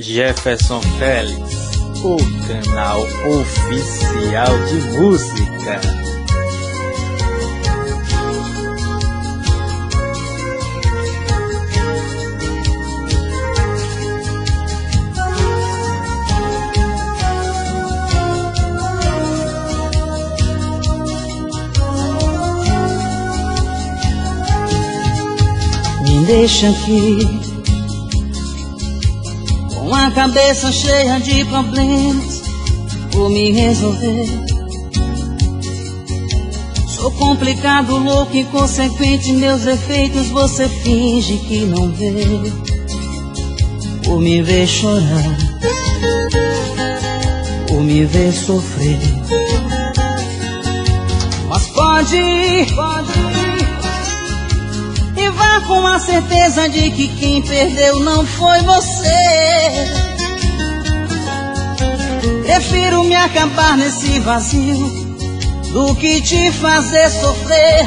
Jefferson Félix, o canal oficial de música. Me deixa aqui com a cabeça cheia de problemas, vou me resolver. Sou complicado, louco, inconsequente, meus defeitos você finge que não vê. Por me ver chorar, por me ver sofrer. Mas pode ir, e vá com a certeza de que quem perdeu não foi você. Prefiro me acabar nesse vazio do que te fazer sofrer,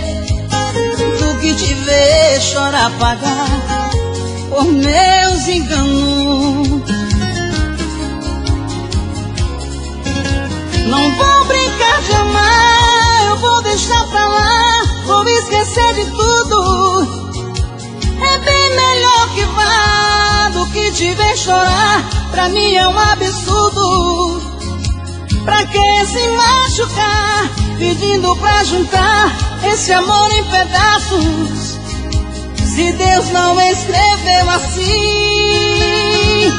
do que te ver chorar, pagar por meus enganos. Não vou brincar de amar, eu vou deixar pra lá, vou me esquecer de tudo. É bem melhor que vá do que te ver chorar. Pra mim é um absurdo. Pra que se machucar pedindo pra juntar esse amor em pedaços, se Deus não escreveu assim?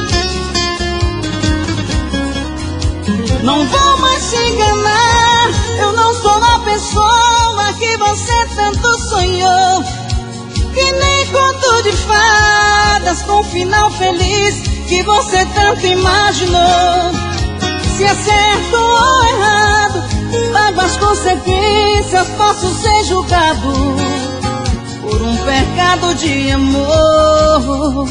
Não vou mais te enganar, eu não sou a pessoa que você tanto sonhou, que nem conto de fadas com final feliz que você tanto imaginou. Se é certo ou errado, pago as consequências, posso ser julgado por um pecado de amor.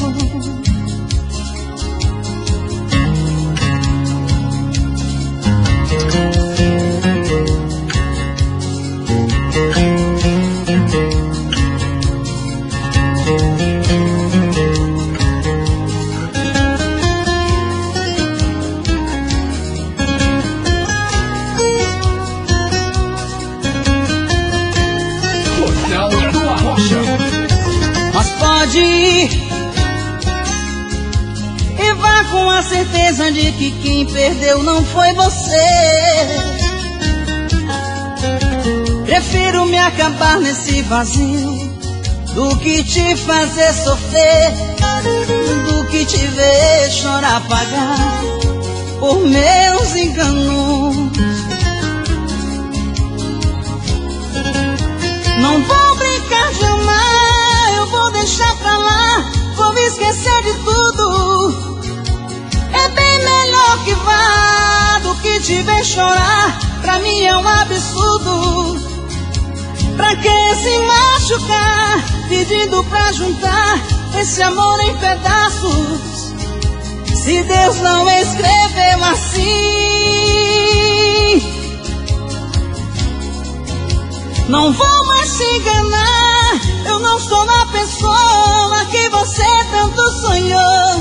Mas pode ir e vá com a certeza de que quem perdeu não foi você. Prefiro me acabar nesse vazio do que te fazer sofrer, do que te ver chorar, pagar por meus enganos. Não vou brincar de amar, vou deixar pra lá, vou me esquecer de tudo. É bem melhor que vá do que te ver chorar. Pra mim é um absurdo. Pra que se machucar pedindo pra juntar esse amor em pedaços, se Deus não escreveu assim? Não vou mais te enganar, eu não sou a pessoa que você tanto sonhou,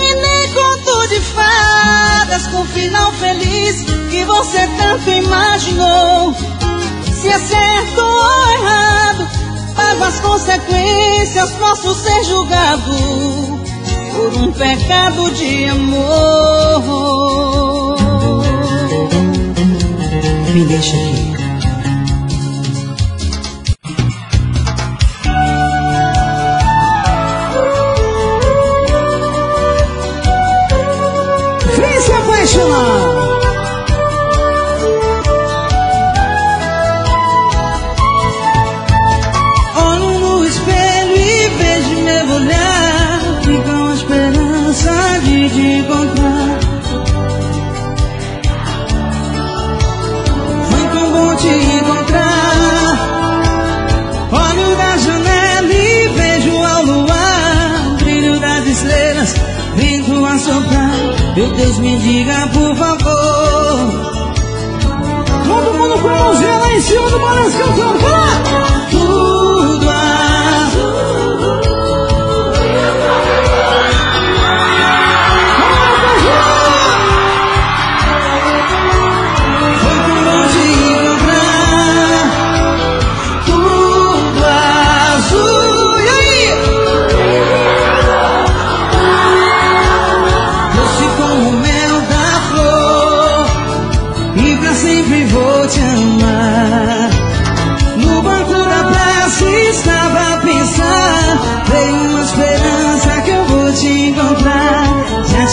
e nem conto de fadas com final feliz que você tanto imaginou. Se é certo ou errado, pago as consequências, posso ser julgado por um pecado de amor. Me deixa aqui. Olho no espelho e vejo meu olhar, e com a esperança de te encontrar. Foi tão bom te encontrar. Olho da janela e vejo ao luar, brilho das estrelas, vento a soprar. Meu Deus, me diga, por favor. Todo mundo com a mãozinha lá em cima do Maranhão cantando. Tudo azul.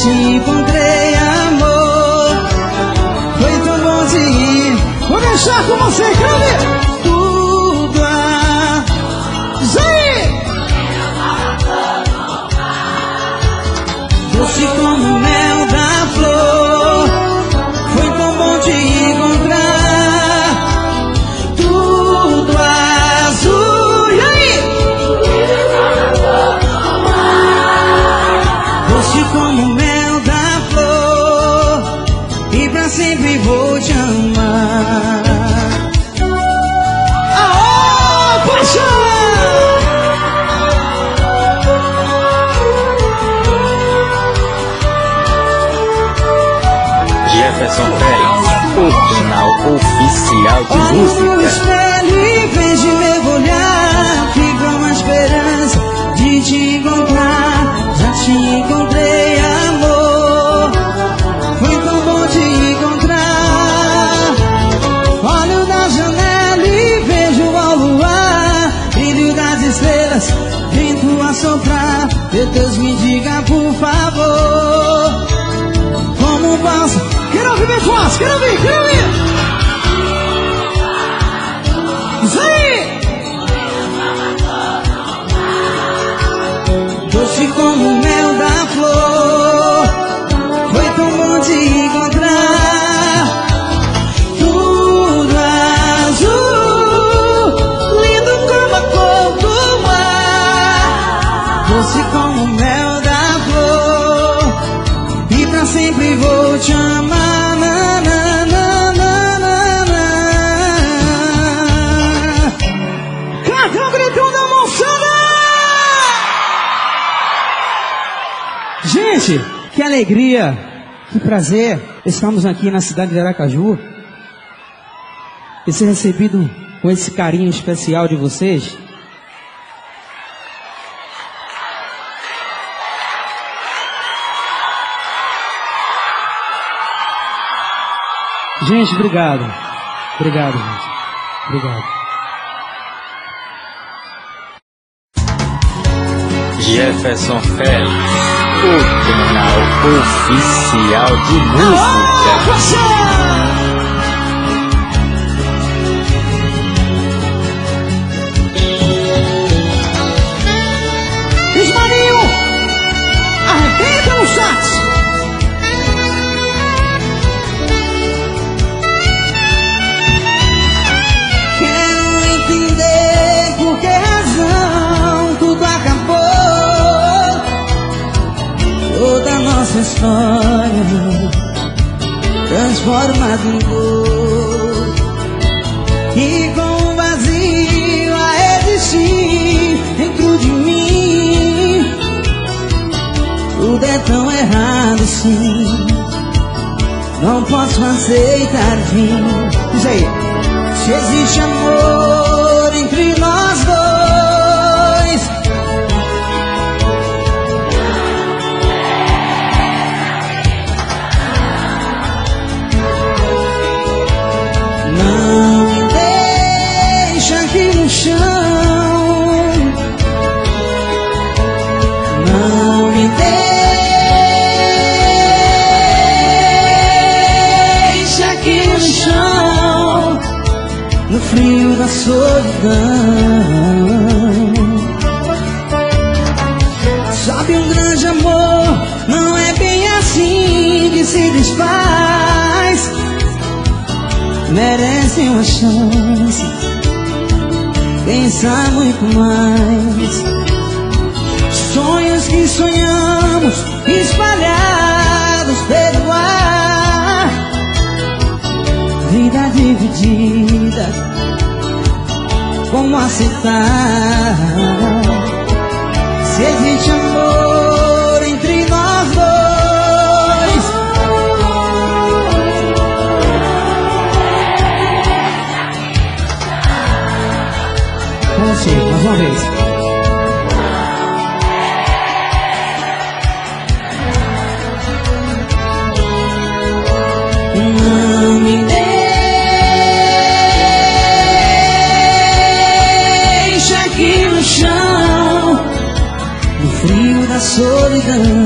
te encontrei, amor. Foi tão bom de ir. Vou deixar com você, quero ver tudo a... Zé! Doce como mel da flor. Foi tão bom te encontrar. Tudo azul. E aí? Doce como mel da flor. E pra sempre vou te amar. Jefferson Félix, o canal oficial de música. Olha no espelho e vejo meu olhar. Fico uma esperança de te encontrar. Já te encontrei, amor. Foi tão bom te encontrar. Olho da janela e vejo ao luar. Brilho das estrelas, vento a soprar. Meu Deus, me diga por favor, como passa. Quero ouvir bem forte, quero ouvir, quero ouvir. Isso aí. Doce como o mel da flor. Foi tão bom te encontrar. Tudo azul. Lindo como a cor do mar. Doce como o mel da flor. E pra sempre vou te amar. Gente, que alegria, que prazer, estamos aqui na cidade de Aracaju e ser recebido com esse carinho especial de vocês. Gente, obrigado, obrigado, gente, obrigado. Jefferson Félix, o canal oficial de música. Ismael, arrebenta no chat. Quero entender por que razão tudo acabou. Toda nossa história transformada em dor, e com o vazio a existir dentro de mim. Tudo é tão errado, sim. Não posso aceitar fim. Diz aí. Se existe amor entre nós dois, frio da solidão. Sabe, um grande amor não é bem assim que se desfaz. Merece uma chance, pensar muito mais. Sonhos que sonhamos espalhados pelo ar. Vida dividida, como aceitar? Se existe amor entre nós dois. Vamos assim, mais uma vez. Não me deixe. Solidão.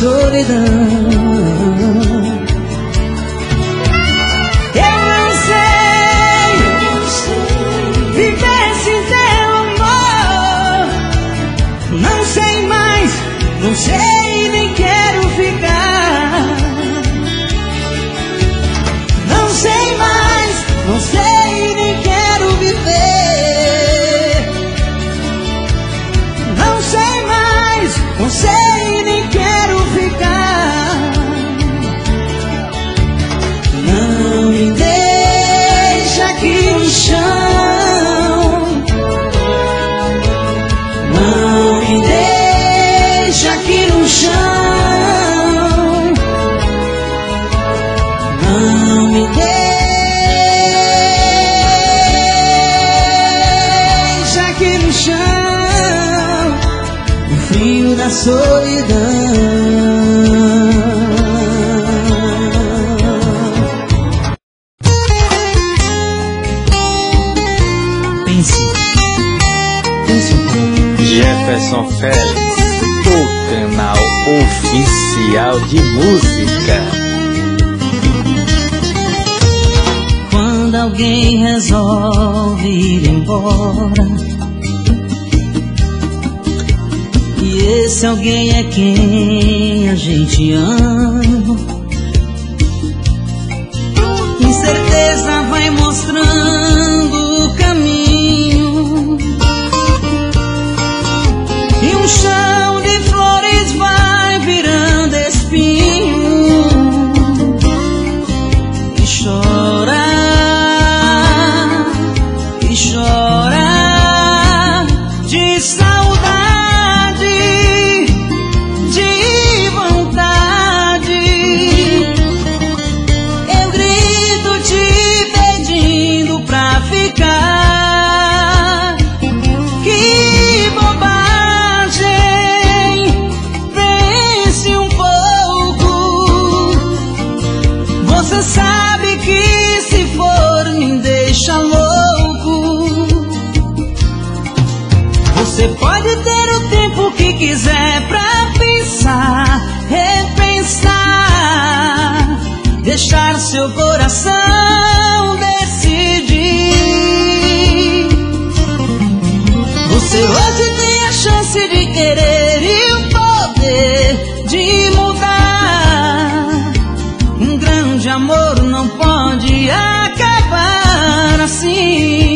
solidão. Não sei, nem quero ficar. Não sei mais, não sei, nem quero viver. Não sei mais, não sei, nem quero ficar. Não me deixa aqui no chão. Não me deixa. Não me deixa aqui no chão, no frio da solidão. Pense, Jefferson Félix, o canal oficial de música. Quando alguém resolve ir embora, e esse alguém é quem a gente ama, incerteza vai mostrando o caminho, e um chão quiser pra pensar, repensar, deixar seu coração decidir. Você hoje tem a chance de querer e o poder de mudar. Um grande amor não pode acabar assim.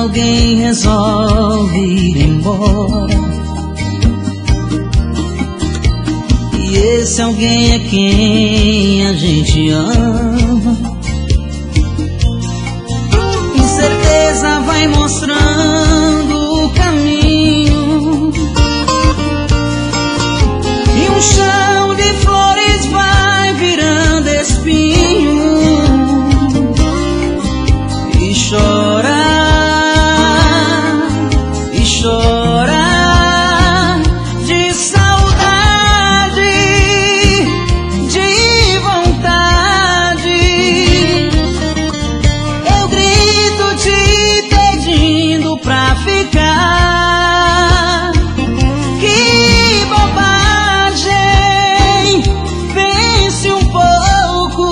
Alguém resolve ir embora, e esse alguém é quem a gente ama, incerteza vai mostrando o caminho, e um chão de flores vai virando espinho, e chora. Chorar de saudade, de vontade, eu grito te pedindo pra ficar. Que bobagem, pense um pouco.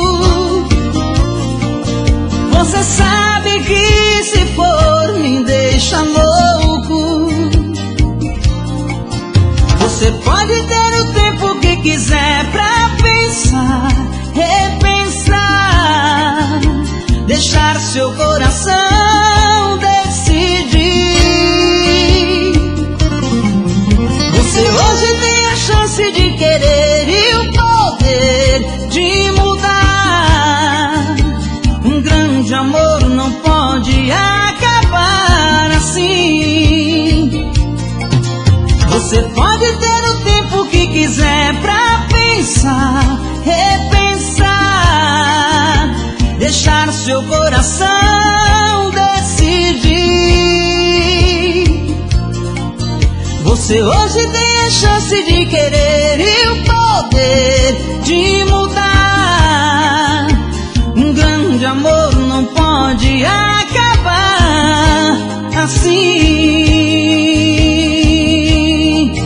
Você sabe que se for me deixa louco. Você pode ter o tempo que quiser pra pensar, repensar, deixar seu coração decidir. Você hoje tem a chance de querer e o poder de mudar. Um grande amor não pode acabar assim. Você pode ter o tempo que quiser pra pensar, repensar, deixar seu coração decidir. Você hoje tem a chance chance de querer e o poder de mudar. Um grande amor não pode acabar assim.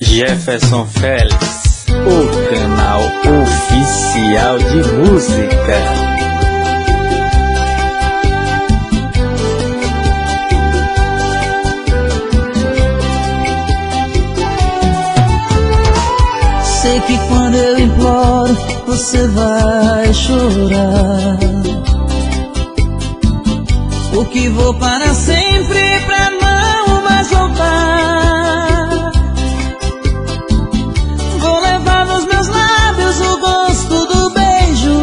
Jefferson Félix, o canal oficial de música. Sei que quando eu imploro, você vai chorar. O que vou para sempre, pra não mais voltar. Vou levar nos meus lábios o gosto do beijo,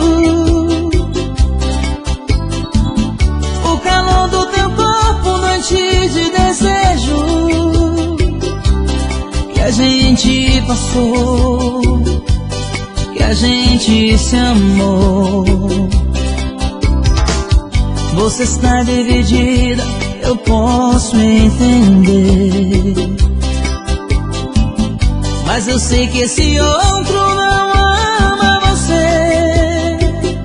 o calor do teu corpo, noite de desejo que a gente passou, a gente se amou. Você está dividida, eu posso entender, mas eu sei que esse outro não ama você,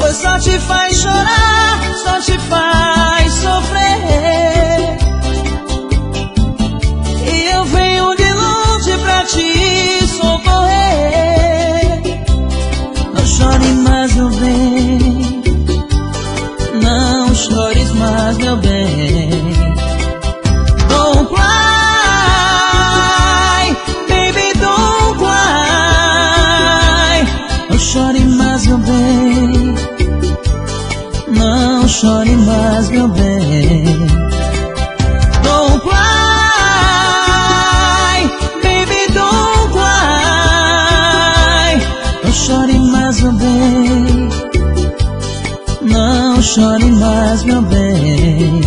pois só te faz chorar, só te faz sofrer, e eu venho de longe pra te socorrer. Não chore mais, meu bem, não chores mais, meu bem. Don't cry, baby, don't cry. Não chore mais, meu bem, não chore mais, meu bem. Não chore mais, meu bem,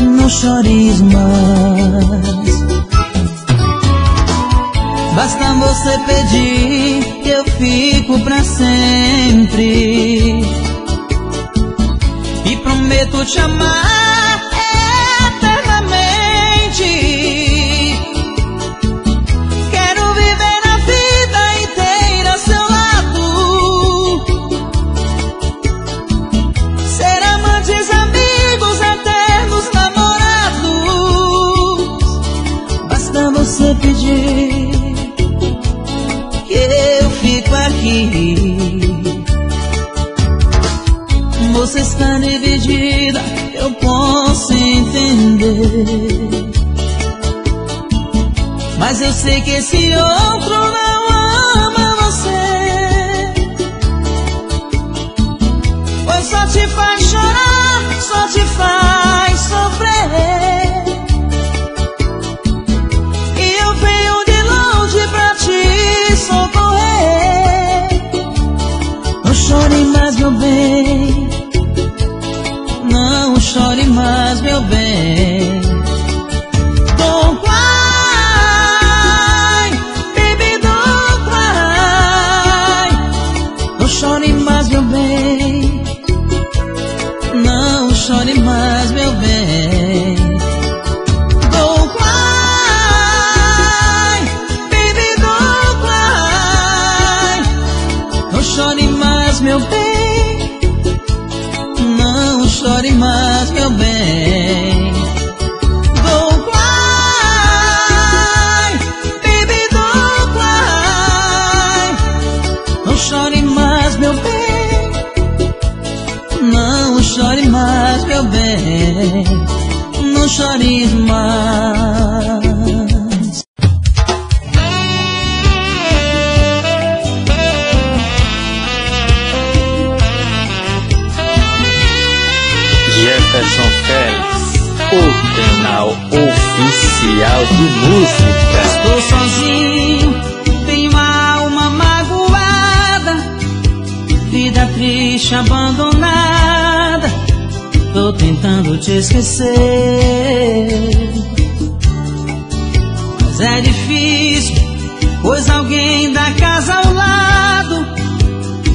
não chores mais. Basta você pedir que eu fico pra sempre, e prometo te amar eternamente. Você pedir que eu fico aqui. Você está dividida, eu posso entender, mas eu sei que esse outro não ama você, pois só te faz chorar, só te faz sofrer. Não chore mais, meu bem, não chore mais, meu bem. Don't cry, baby, don't cry. Não chore mais, meu bem, não chore mais, meu bem. Don't cry, baby, don't cry. Não chore mais, meu bem, não chore mais, meu bem. Don't cry, baby, don't cry. Não chore mais, meu bem, não chore mais, meu bem. Não chore mais. Jefferson Félix, o canal oficial de música. Estou sozinho, tenho a alma magoada, vida triste, abandonada. Tô tentando te esquecer, mas é difícil, pois alguém da casa ao lado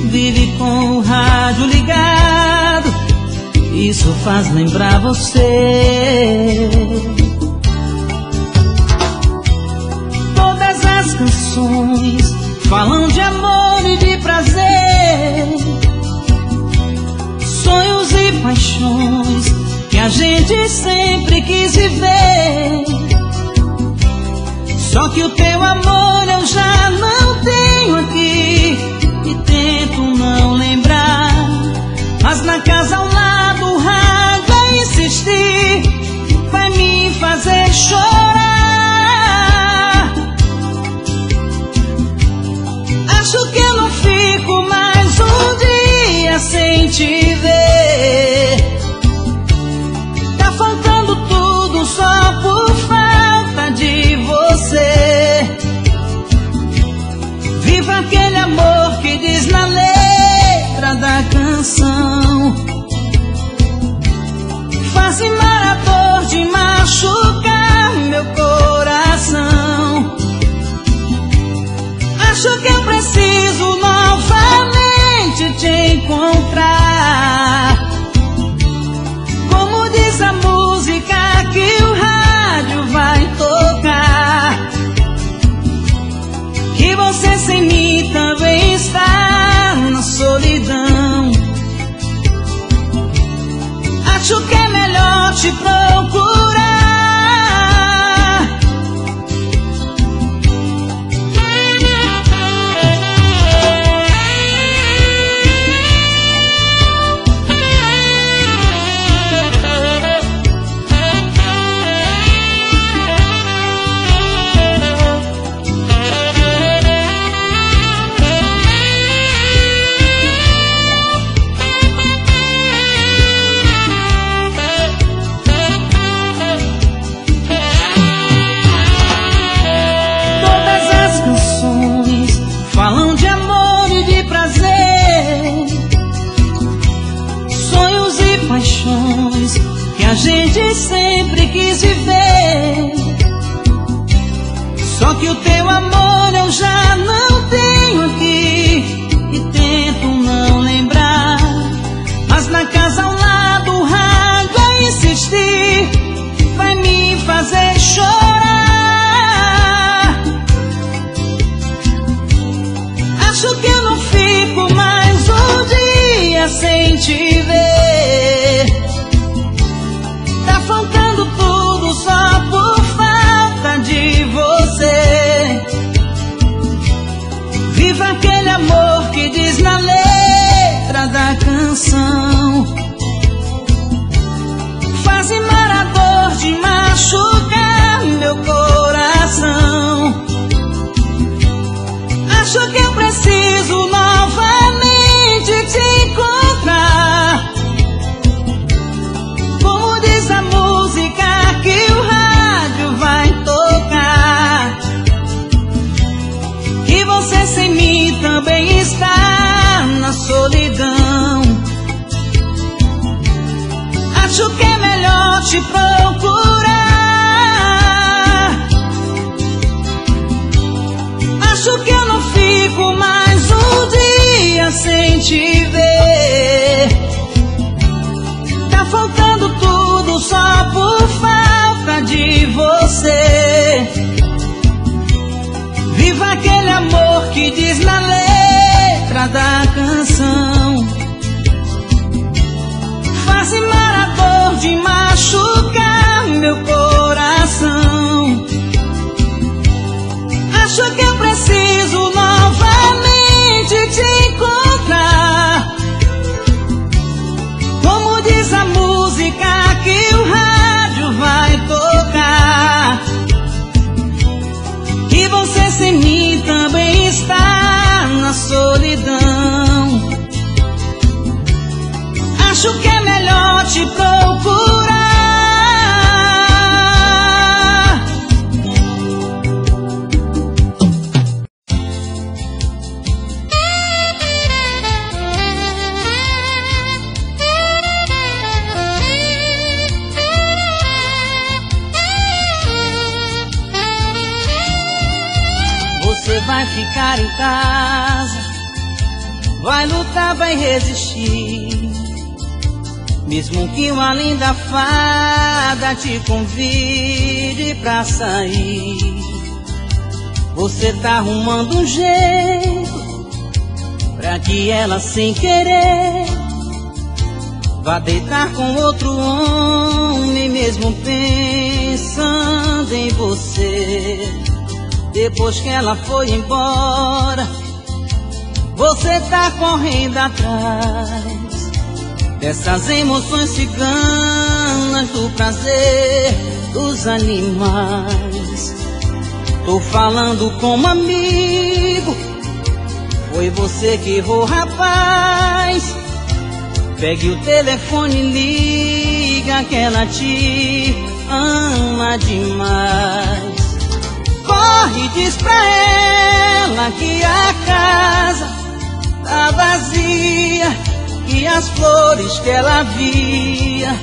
vive com o rádio ligado. Isso faz lembrar você. canções falam de amor e de prazer, sonhos e paixões que a gente sempre quis viver. Só que o teu amor eu já não tenho aqui e tento não lembrar, mas na casa ao lado o rádio a insistir vai me fazer chorar. Acho que eu não fico mais um dia sem te ver. Tá faltando tudo só por falta de você. Viva aquele amor que diz na letra da canção. Faz mal a dor de machucar meu coração. Acho que eu preciso novamente te encontrar. Como diz a música que o rádio vai tocar, que você sem mim também está na solidão. Acho que é melhor te procurar. A gente sempre quis viver. Só que o teu amor eu já não tenho aqui e tento não lembrar, mas na casa ao lado o rádio a insistir vai me fazer chorar. Acho que eu não fico mais um dia sem te ver. Tá faltando tudo só por falta de você. Viva aquele amor que diz na letra da canção. Faz mal a dor de machucar meu coração. Acho que eu preciso novamente te encontrar. A música que o rádio vai tocar, que você sem mim também está na solidão. Acho que é melhor te procurar. Acho que eu não fico mais um dia sem te ver. Tá faltando tudo só por falta de você. Viva aquele amor que diz na letra da canção. Faz mal a dor de machucar meu coração. Acho que eu preciso novamente te encontrar. Como diz a música que o rádio vai tocar, que você sem mim também está na solidão. Acho que é melhor te procurar. Vai ficar em casa, vai lutar, vai resistir, mesmo que uma linda fada te convide pra sair. Você tá arrumando um jeito pra que ela sem querer vá deitar com outro homem, mesmo pensando em você. Depois que ela foi embora, você tá correndo atrás dessas emoções ciganas, do prazer dos animais. Tô falando como amigo, foi você que errou, rapaz. Pegue o telefone e liga que ela te ama demais. Corre, diz pra ela que a casa tá vazia, que as flores que ela via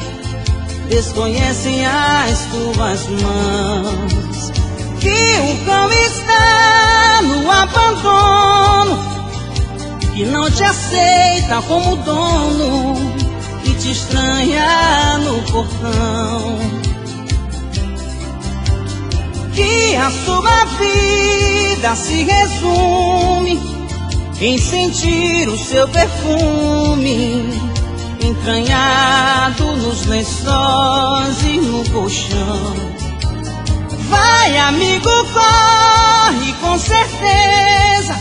desconhecem as tuas mãos, que o cão está no abandono, que não te aceita como dono, que te estranha no portão, que a sua vida se resume em sentir o seu perfume entranhado nos lençóis e no colchão. Vai, amigo, corre, com certeza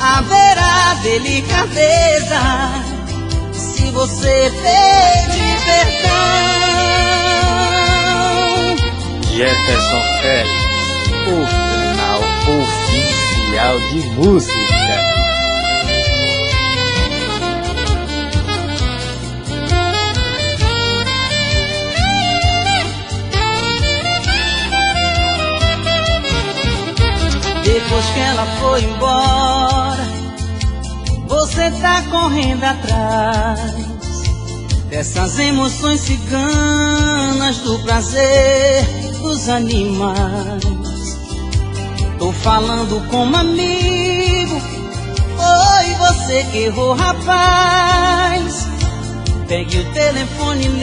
haverá delicadeza se você pedir perdão. Jefferson Félix, o canal oficial de música. Depois que ela foi embora, você tá correndo atrás dessas emoções ciganas, do prazer dos animais. Tô falando como amigo, foi você que errou, rapaz. Pegue o telefone e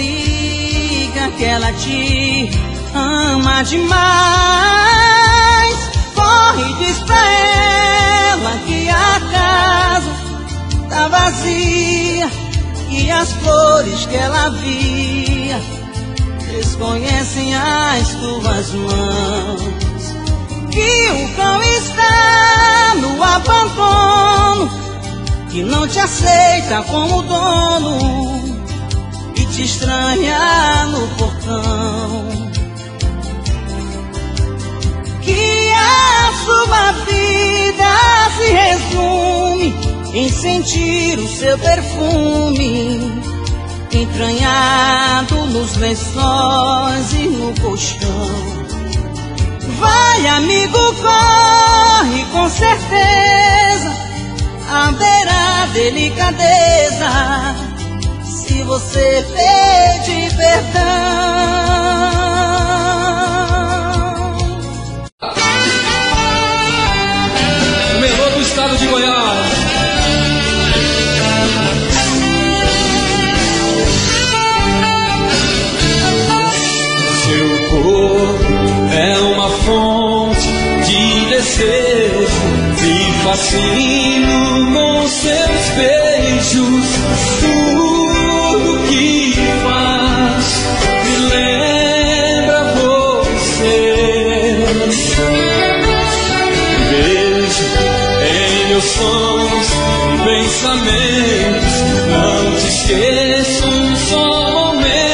liga que ela te ama demais. Corre e diz pra ela que a casa tá vazia, que as flores que ela via desconhecem as tuas mãos, que o cão está no abandono, que não te aceita como dono e te estranha no portão, que a sua vida se resume em sentir o seu perfume entranhado nos lençóis e no colchão. Vai, amigo, corre, com certeza haverá delicadeza se você pedir perdão. O melhor do estado de Goiás. É uma fonte de desejo, me fascino com seus beijos. Tudo que faz me lembra você. Vejo em meus sonhos e pensamentos, não te esqueço um só momento.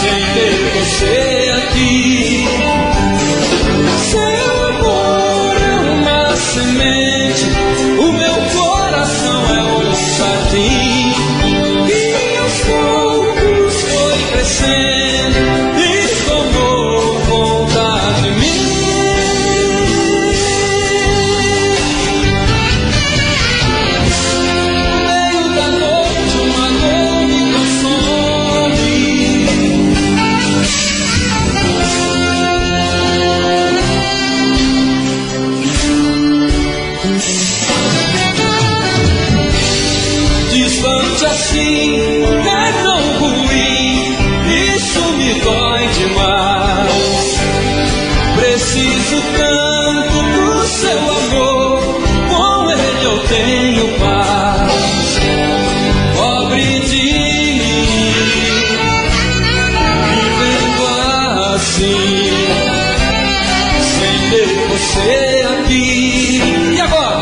Sem assim é tão ruim, isso me dói demais. Preciso tanto do seu amor, com ele eu tenho paz. Pobre de mim, vivendo assim, sem ter você aqui. E agora?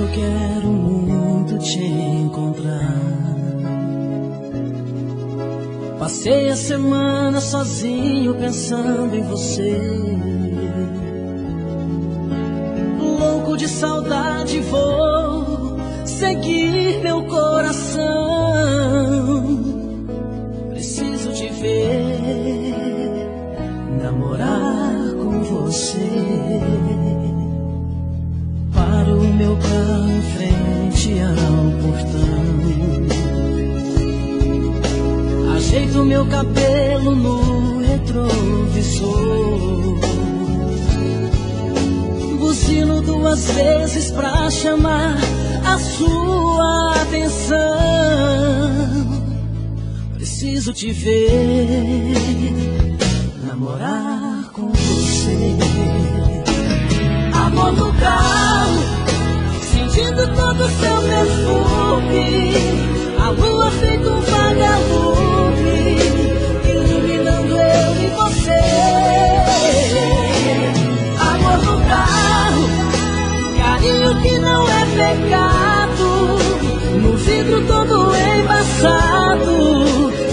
Eu quero muito te encontrar. Passei a semana sozinho pensando em você, louco de saudade. Vou seguir meu coração. Preciso te ver, namorar com você. Paro meu carro em frente ao portão, ajeito meu cabelo no retrovisor, buzino 2 vezes pra chamar a sua atenção. Preciso te ver, namorar com você. Amor no carro, sentindo todo o seu perfume. A lua feito um vagalume, iluminando eu e você. Amor no carro, carinho que não é pecado. No vidro todo embaçado,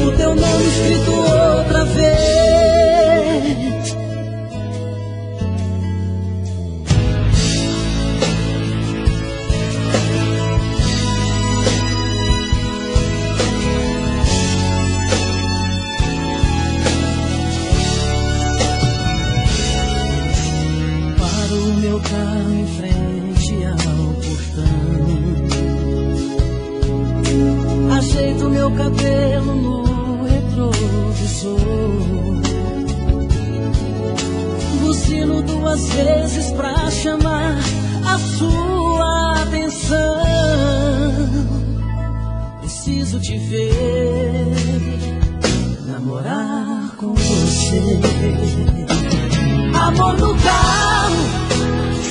o teu nome escrito outra vez. Em frente ao portão, ajeito meu cabelo no retrovisor, buzino 2 vezes pra chamar a sua atenção. Preciso te ver, namorar com você. Amor no carro,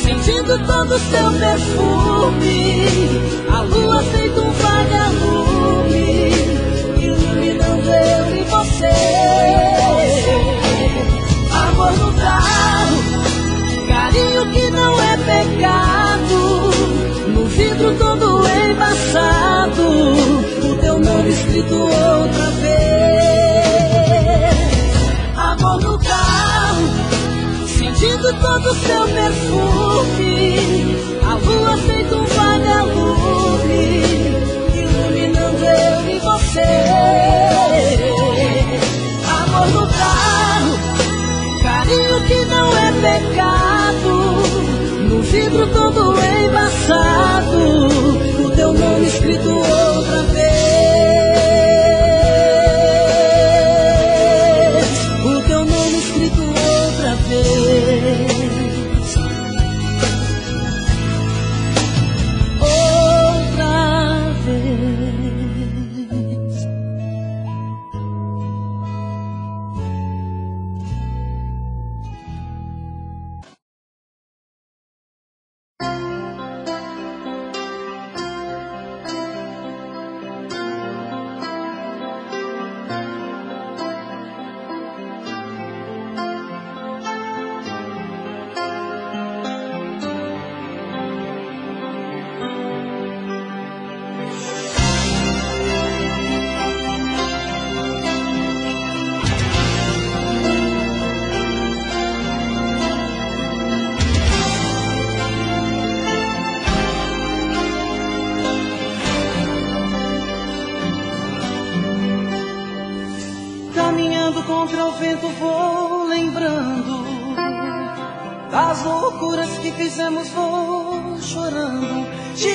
sentindo todo o seu perfume. A lua feito um vagalume, iluminando eu e você. Amor no carro, carinho que não é pecado. No vidro todo embaçado, o teu nome escrito outra vez. Amor no carro, sentindo todo o seu perfume. A lua feito um vagalume, iluminando eu e você. Amor no carro, carinho que não é pecado. No vidro todo embaçado, o teu nome escrito outra vez. O teu nome escrito outra vez. contra o vento vou lembrando das loucuras que fizemos, vou chorando de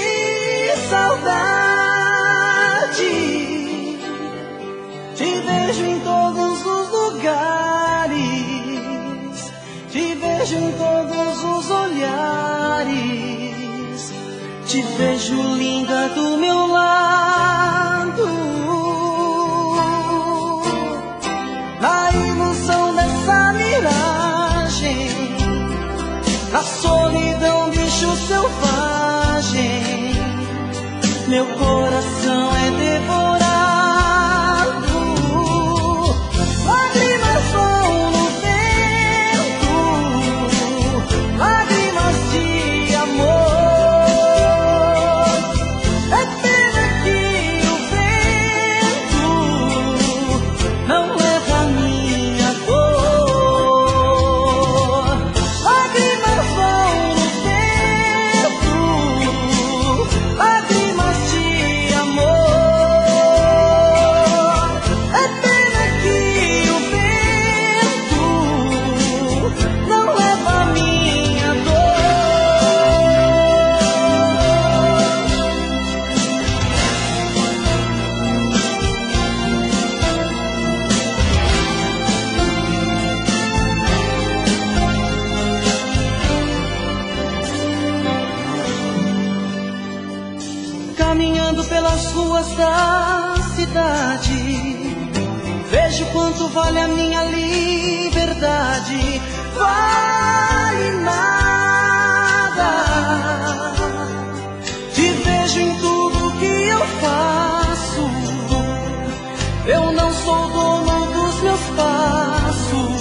saudade. Te vejo em todos os lugares, te vejo em todos os olhares, te vejo linda do meu lado. Na ilusão dessa miragem, na solidão, bicho selvagem, meu coração é devorado. Lágrimas vão no vento, lágrimas de amor. É pena que o vento não é da cidade. Vejo quanto vale a minha liberdade. Vale nada. Te vejo em tudo que eu faço. Eu não sou dono dos meus passos.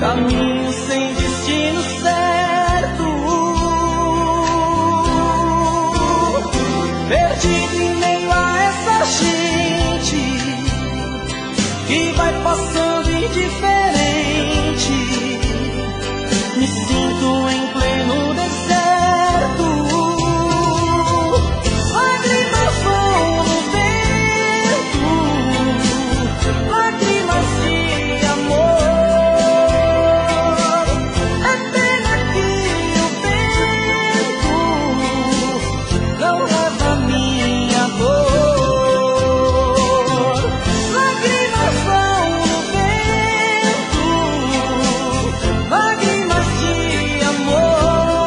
Caminho sem destino certo. Perdido em meio a essa gente que vai passando indiferente, me sinto em pleno deserto. Lágrimas vão no vento, lágrimas de amor. É pena que o vento não leva minha dor. Lágrimas vão no vento, lágrimas de amor.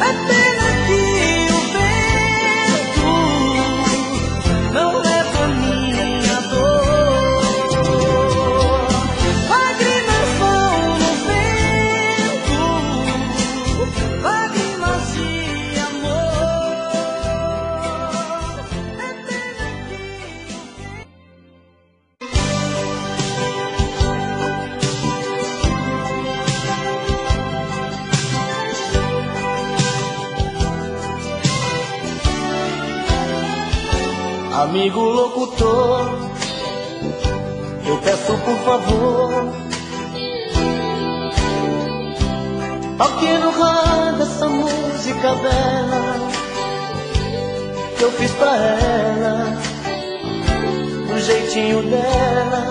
É pena que o vento não leva minha dor. Lágrimas vão no vento, lágrimas de amor. Amigo locutor, eu peço por favor, toque no rádio essa música bela que eu fiz pra ela, do jeitinho dela.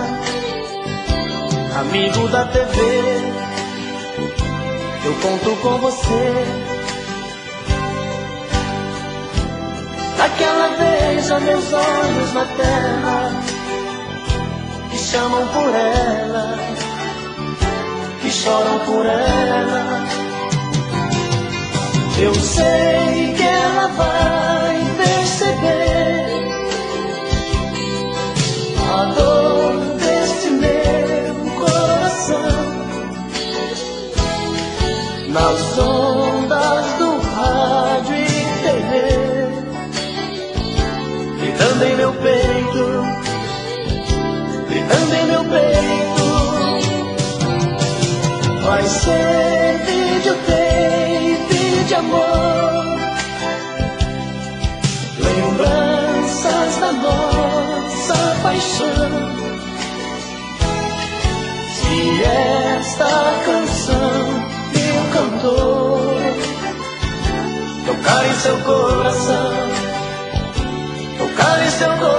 Amigo da TV, eu conto com você. Daquela vez já meus olhos na terra que chamam por ela, que choram por ela. Eu sei que ela vai perceber a dor deste meu coração nas ondas do rádio e TV. Gritando em meu peito, gritando em meu peito. Vai ser videotape de amor, lembranças da nossa paixão. Se esta canção e o cantor tocar em seu coração, tocar em seu coração.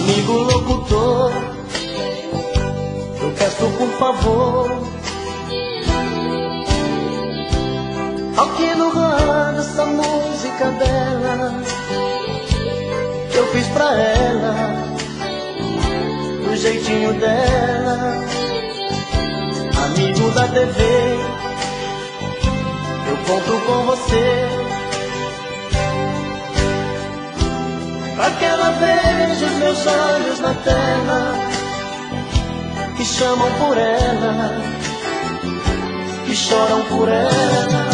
amigo locutor, eu peço por favor, ao que no rádio essa música dela que eu fiz pra ela, do jeitinho dela. Amigo da TV, eu conto com você, pra que ela veja os meus olhos na tela, que chamam por ela, que choram por ela.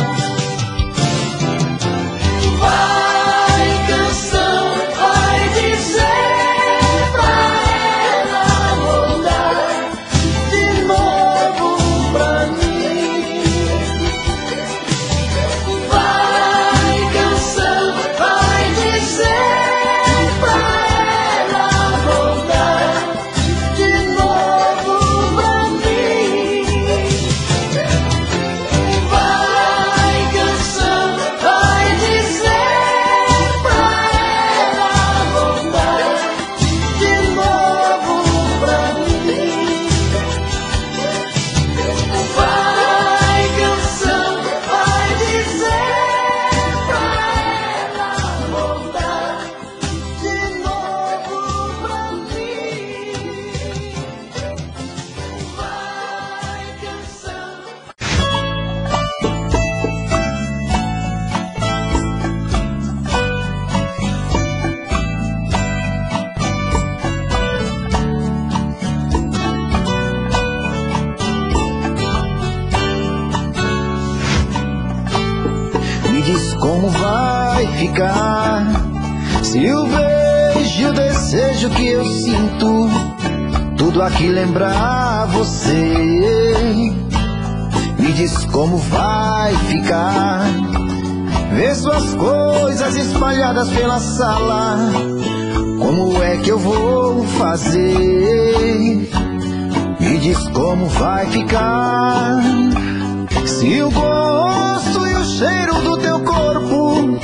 Vai, canção, vai dizer pra ela voltar de novo pra mim. Vai, canção, vai dizer. Se eu vejo o desejo que eu sinto, tudo aqui lembrar você. Me diz como vai ficar ver suas coisas espalhadas pela sala. Como é que eu vou fazer? Me diz como vai ficar se o gosto e o cheiro do teu corpo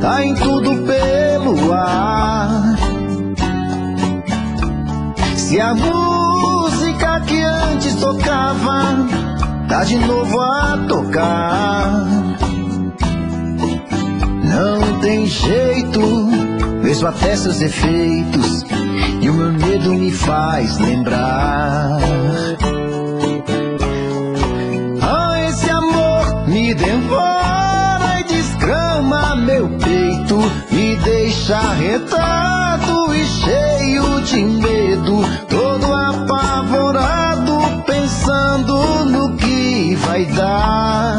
tá em tudo pelo ar. Se a música que antes tocava tá de novo a tocar, não tem jeito, mesmo até seus efeitos, e o meu medo me faz lembrar. Ah, esse amor me devora e desgrama meu peito, me deixa retado e cheio de medo, todo apavorado, pensando no que vai dar.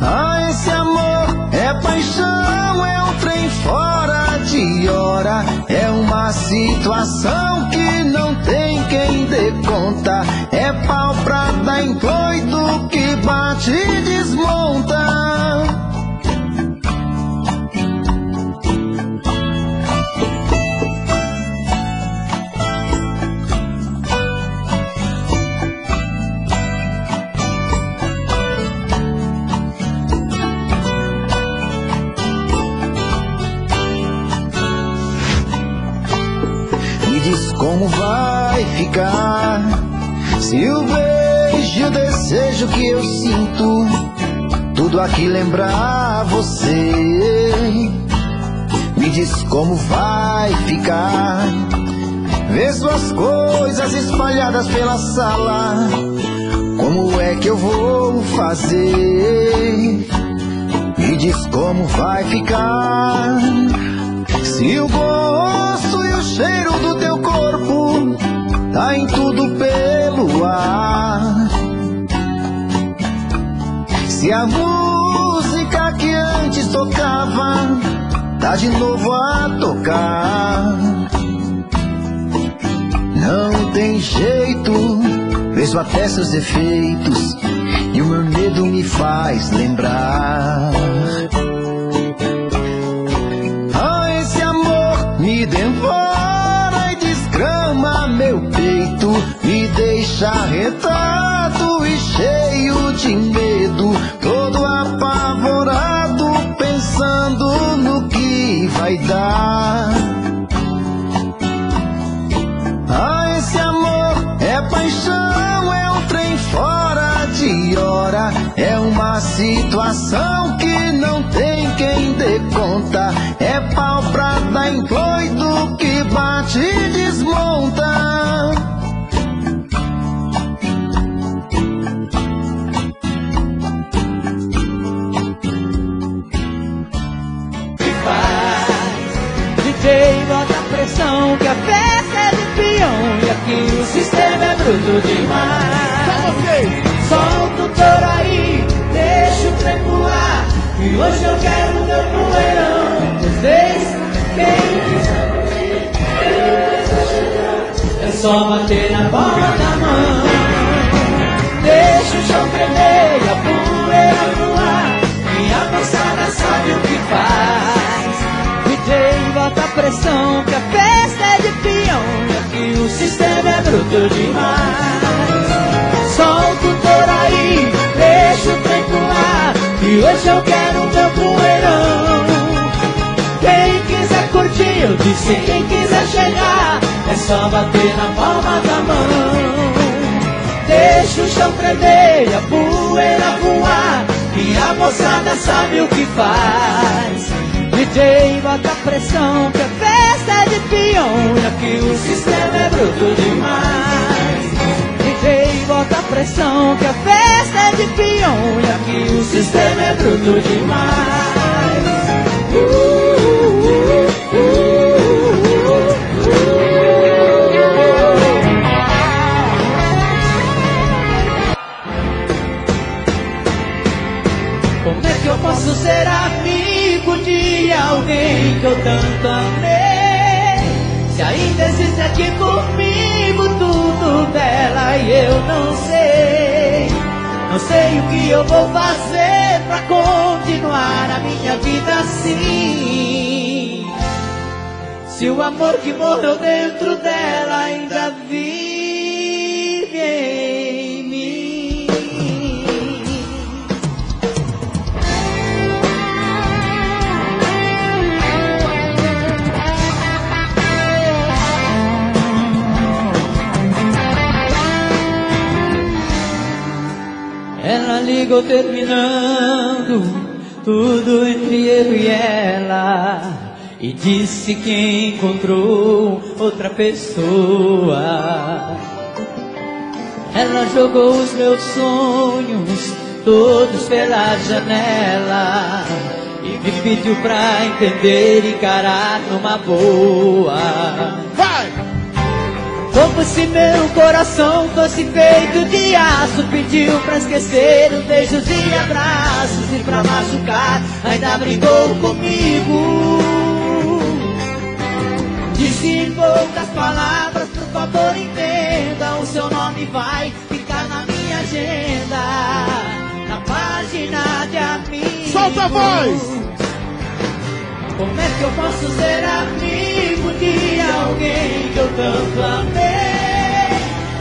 Ah, esse amor é paixão, é um trem fora de hora, é uma situação que não tem quem dê conta, é pau pra dar em doido que bate e desmonta. Como vai ficar se eu vejo o desejo que eu sinto, tudo aqui lembrar você? Me diz como vai ficar ver suas coisas espalhadas pela sala. Como é que eu vou fazer? Me diz como vai ficar se o gosto e o cheiro do teu corpo tá em tudo pelo ar. Se a música que antes tocava tá de novo a tocar, não tem jeito, vejo até seus defeitos, e o meu medo me faz lembrar. Me devora e desgrama meu peito, me deixa retado e cheio de medo, todo apavorado, pensando no que vai dar. situação que não tem quem dê conta. É pau pra dar em doido que bate e desmonta. Que a festa é de peão e aqui o sistema é bruto demais. Solta o touro aí, deixa o trem pular, e hoje eu quero meu poeirão. Vocês, quem é só bater na bola da mão. Deixa o chão tremer e a poeira voar, e a moçada sabe o que faz. DJ, bota a pressão, que a festa é de peão, e aqui o sistema é bruto demais. Solta o touro aí, deixa o trem pular, e hoje eu quero meu poeirão. Quem quiser curtir, eu disse, quem quiser chegar, é só bater na palma da mão. Deixa o chão tremer, a poeira voar, e a moçada sabe o que faz. DJ, bota a pressão, que a festa é de peão, e aqui o sistema é bruto demais. DJ, bota a pressão, que a festa é de peão, e aqui o sistema é bruto demais. Como é que eu posso ser amigo de alguém que eu tanto amei? Se ainda existe aqui comigo tudo dela e eu não sei. Não sei o que eu vou fazer pra continuar a minha vida assim, se o amor que morreu dentro dela ainda vive em mim. Ela ligou terminando tudo entre eu e ela, e disse que encontrou outra pessoa. Ela jogou os meus sonhos todos pela janela, e me pediu pra entender e encarar numa boa. Vai! Como se meu coração fosse feito de aço, pediu pra esquecer os beijos e abraços, e pra machucar ainda brigou comigo. Disse em poucas palavras, por favor entenda, o seu nome vai ficar na minha agenda, na página de amigos. Solta a voz! Como é que eu posso ser amigo de alguém que eu tanto amei?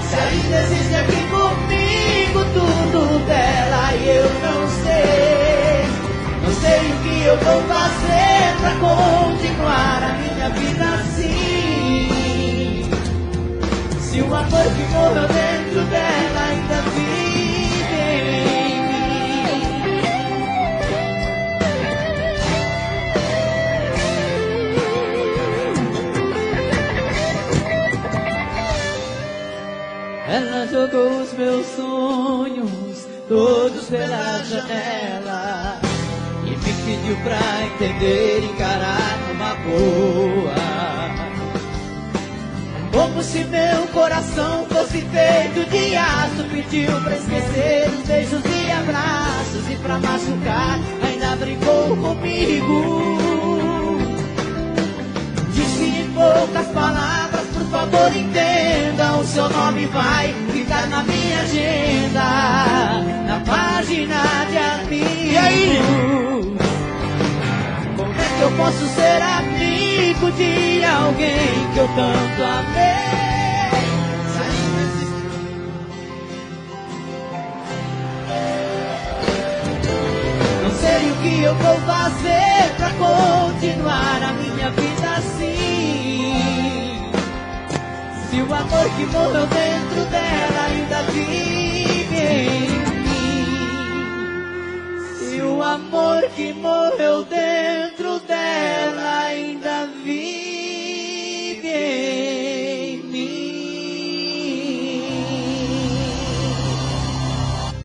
Se ainda existe aqui comigo tudo dela e eu não sei. Não sei o que eu vou fazer pra continuar a minha vida assim, se o amor que mora dentro dela ainda vive. Ela jogou os meus sonhos todos pela janela, e me pediu pra entender e encarar numa boa. Como se meu coração fosse feito de aço, pediu pra esquecer os beijos e abraços, e pra machucar ainda brincou comigo. Disse em poucas palavras, por favor entenda, o seu nome vai ficar na minha agenda, na página de amigos. E aí? Como é que eu posso ser amigo de alguém que eu tanto amei? Não sei o que eu vou fazer pra continuar a minha vida assim, e o amor que morreu dentro dela ainda vive em mim. amor que morreu dentro.